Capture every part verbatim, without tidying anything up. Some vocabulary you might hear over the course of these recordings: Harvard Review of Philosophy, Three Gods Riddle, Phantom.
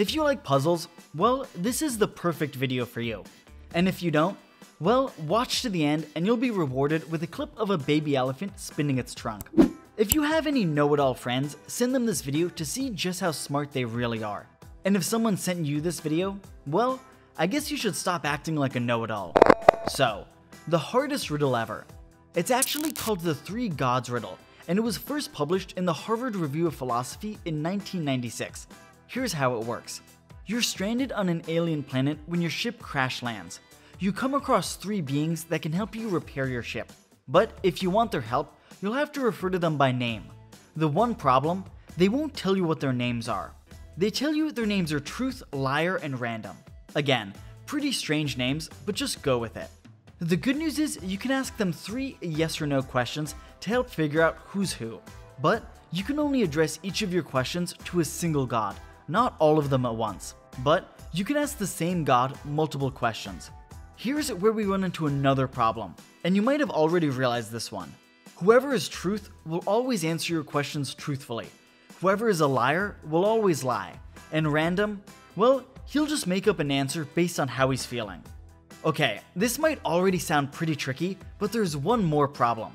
If you like puzzles, well, this is the perfect video for you. And if you don't, well, watch to the end and you'll be rewarded with a clip of a baby elephant spinning its trunk. If you have any know-it-all friends, send them this video to see just how smart they really are. And if someone sent you this video, well, I guess you should stop acting like a know-it-all. So, the hardest riddle ever. It's actually called the Three Gods Riddle, and it was first published in the Harvard Review of Philosophy in nineteen ninety-six. Here's how it works. You're stranded on an alien planet when your ship crash lands. You come across three beings that can help you repair your ship. But if you want their help, you'll have to refer to them by name. The one problem, they won't tell you what their names are. They tell you their names are Truth, Liar, and Random. Again, pretty strange names, but just go with it. The good news is you can ask them three yes or no questions to help figure out who's who. But you can only address each of your questions to a single god, not all of them at once. But you can ask the same god multiple questions. Here's where we run into another problem, and you might have already realized this one. Whoever is truth will always answer your questions truthfully. Whoever is a liar will always lie. And random, well, he'll just make up an answer based on how he's feeling. Okay, this might already sound pretty tricky, but there's one more problem.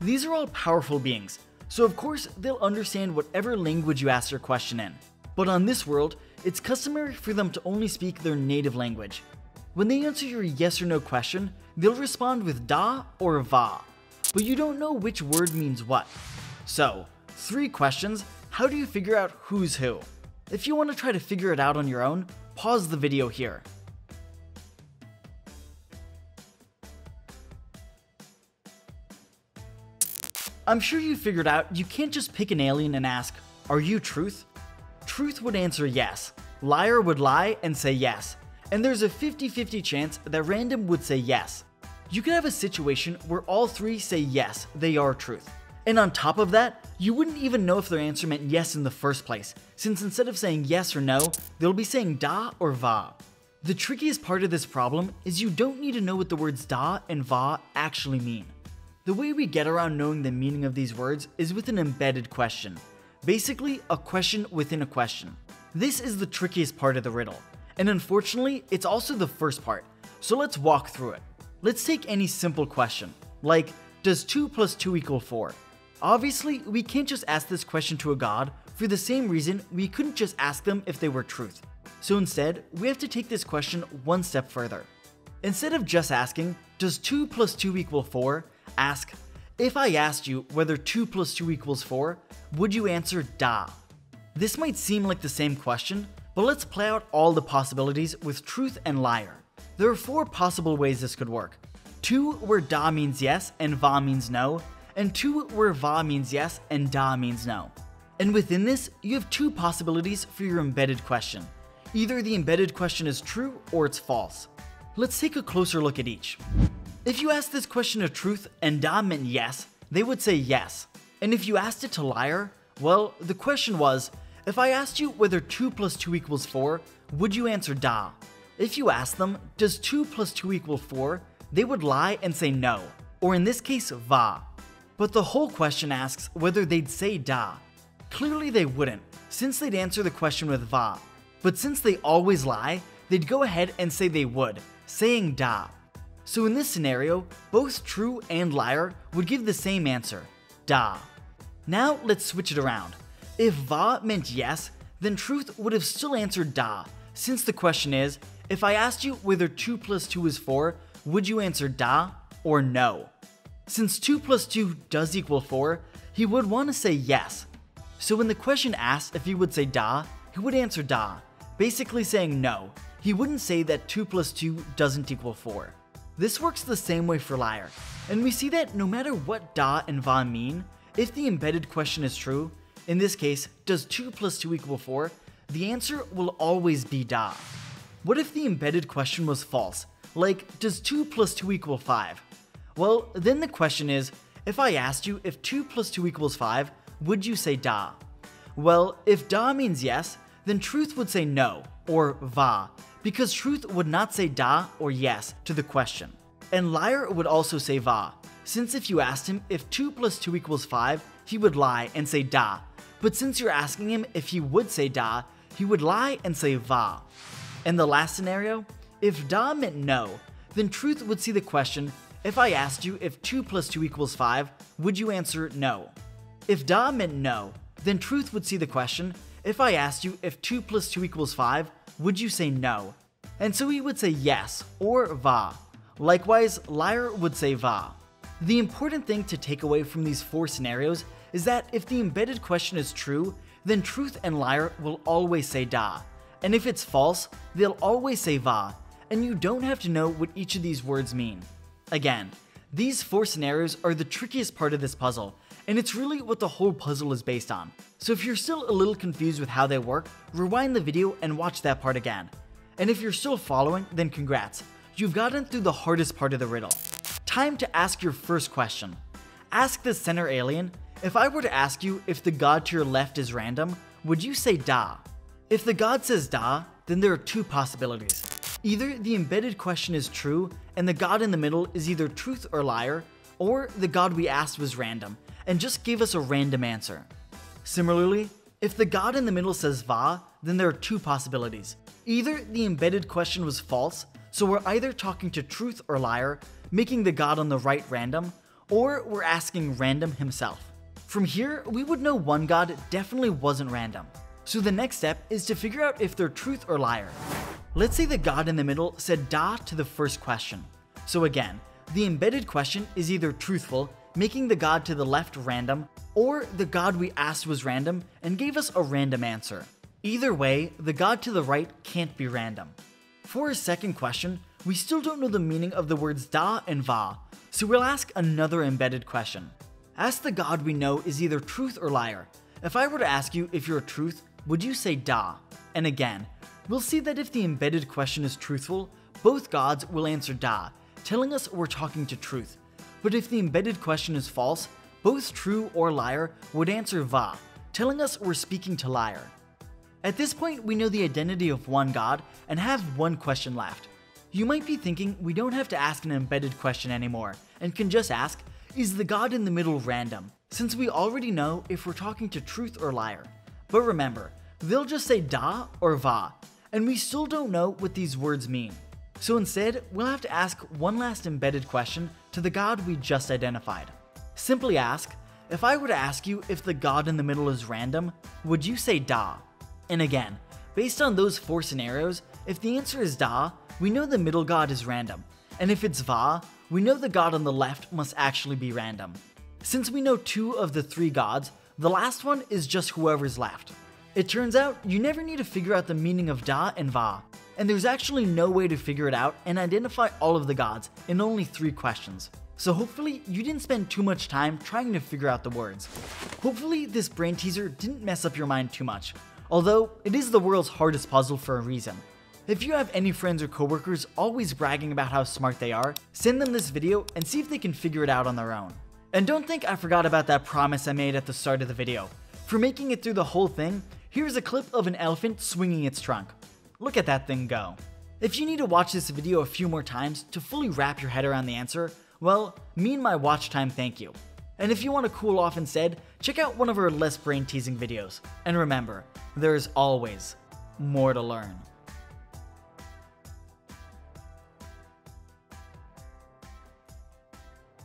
These are all powerful beings, so of course they'll understand whatever language you ask their question in. But on this world, it's customary for them to only speak their native language. When they answer your yes or no question, they'll respond with da or va, but you don't know which word means what. So, three questions, how do you figure out who's who? If you want to try to figure it out on your own, pause the video here. I'm sure you figured out you can't just pick an alien and ask, are you truth? Truth would answer yes, liar would lie and say yes, and there's a fifty fifty chance that random would say yes. You could have a situation where all three say yes, they are truth. And on top of that, you wouldn't even know if their answer meant yes in the first place, since instead of saying yes or no, they'll be saying da or va. The trickiest part of this problem is you don't need to know what the words da and va actually mean. The way we get around knowing the meaning of these words is with an embedded question. Basically, a question within a question. This is the trickiest part of the riddle, and unfortunately, it's also the first part, so let's walk through it. Let's take any simple question, like, does two plus two equal four? Obviously, we can't just ask this question to a god, for the same reason we couldn't just ask them if they were truth. So instead, we have to take this question one step further. Instead of just asking, does two plus two equal four? Ask, if I asked you whether two plus two equals four, would you answer da? This might seem like the same question, but let's play out all the possibilities with truth and liar. There are four possible ways this could work. Two where da means yes and va means no, and two where va means yes and da means no. And within this, you have two possibilities for your embedded question. Either the embedded question is true or it's false. Let's take a closer look at each. If you asked this question to truth and da meant yes, they would say yes. And if you asked it to liar, well, the question was, if I asked you whether two plus two equals four, would you answer da? If you asked them, does two plus two equal four, they would lie and say no, or in this case, va. But the whole question asks whether they'd say da. Clearly they wouldn't, since they'd answer the question with va. But since they always lie, they'd go ahead and say they would, saying da. So in this scenario, both true and liar would give the same answer, da. Now let's switch it around. If va meant yes, then truth would have still answered da, since the question is, if I asked you whether two plus two is four, would you answer da or no? Since two plus two does equal four, he would want to say yes. So when the question asked if he would say da, he would answer da, basically saying no. He wouldn't say that two plus two doesn't equal four. This works the same way for liar, and we see that no matter what da and va mean, if the embedded question is true, in this case, does two plus two equal four, the answer will always be da. What if the embedded question was false, like does two plus two equal five? Well, then the question is, if I asked you if two plus two equals five, would you say da? Well, if da means yes, then truth would say no, or va, because truth would not say da or yes to the question. And liar would also say va, since if you asked him if two plus two equals five, he would lie and say da. But since you're asking him if he would say da, he would lie and say va. In the last scenario, if da meant no, then truth would see the question, if I asked you if two plus two equals five, would you answer no? If da meant no, then truth would see the question, if I asked you if two plus two equals five, would you say no? And so he would say yes, or va. Likewise, liar would say va. The important thing to take away from these four scenarios is that if the embedded question is true, then truth and liar will always say da. And if it's false, they'll always say va, and you don't have to know what each of these words mean. Again, these four scenarios are the trickiest part of this puzzle, and it's really what the whole puzzle is based on. So if you're still a little confused with how they work, rewind the video and watch that part again. And if you're still following, then congrats. You've gotten through the hardest part of the riddle. Time to ask your first question. Ask the center alien, if I were to ask you if the god to your left is random, would you say da? If the god says da, then there are two possibilities. Either the embedded question is true and the god in the middle is either truth or liar, or the god we asked was random and just gave us a random answer. Similarly, if the god in the middle says va, then there are two possibilities. Either the embedded question was false, so we're either talking to truth or liar, making the god on the right random, or we're asking random himself. From here, we would know one god definitely wasn't random. So the next step is to figure out if they're truth or liar. Let's say the god in the middle said da to the first question. So again, the embedded question is either truthful, making the god to the left random, or the god we asked was random and gave us a random answer. Either way, the god to the right can't be random. For our second question, we still don't know the meaning of the words da and va, so we'll ask another embedded question. Ask the god we know is either truth or liar. If I were to ask you if you're a truth, would you say da? And again, we'll see that if the embedded question is truthful, both gods will answer da, telling us we're talking to truth. But if the embedded question is false, both true or liar would answer va, telling us we're speaking to liar. At this point, we know the identity of one god and have one question left. You might be thinking we don't have to ask an embedded question anymore and can just ask, is the god in the middle random? Since we already know if we're talking to truth or liar. But remember, they'll just say da or va, and we still don't know what these words mean. So instead, we'll have to ask one last embedded question to the god we just identified. Simply ask, if I were to ask you if the god in the middle is random, would you say da? And again, based on those four scenarios, if the answer is da, we know the middle god is random, and if it's va, we know the god on the left must actually be random. Since we know two of the three gods, the last one is just whoever's left. It turns out you never need to figure out the meaning of da and va, and there's actually no way to figure it out and identify all of the gods in only three questions. So hopefully you didn't spend too much time trying to figure out the words. Hopefully this brain teaser didn't mess up your mind too much, although it is the world's hardest puzzle for a reason. If you have any friends or coworkers always bragging about how smart they are, send them this video and see if they can figure it out on their own. And don't think I forgot about that promise I made at the start of the video. For making it through the whole thing, here's a clip of an elephant swinging its trunk. Look at that thing go. If you need to watch this video a few more times to fully wrap your head around the answer, well, me and my watch time thank you. And if you want to cool off instead, check out one of our less brain teasing videos. And remember, there is always more to learn.